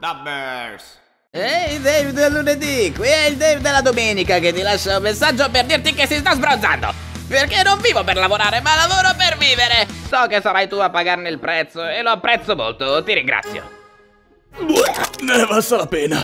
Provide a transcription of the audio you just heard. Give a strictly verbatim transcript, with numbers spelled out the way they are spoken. Dubbers! Ehi, Dave del lunedì, qui è il Dave della domenica che ti lascia un messaggio per dirti che si sta sbronzando. Perché non vivo per lavorare, ma lavoro per vivere. So che sarai tu a pagarne il prezzo e lo apprezzo molto, ti ringrazio. Ne è valsa la pena.